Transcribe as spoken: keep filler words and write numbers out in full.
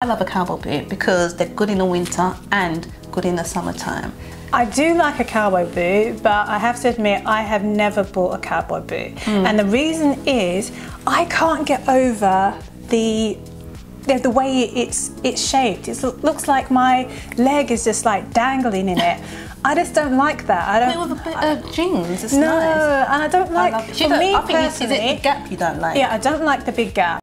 I love a cowboy boot because they're good in the winter and good in the summertime. I do like a cowboy boot, but I have to admit I have never bought a cowboy boot. Mm. And the reason is I can't get over the the, the way it's it's shaped. It looks like my leg is just like dangling in it. I just don't like that. I don't. No, with a bit of jeans, it's no, nice. No, and I don't like. I love it. For don't, me I think personally, is it the gap you don't like? Yeah, I don't like the big gap.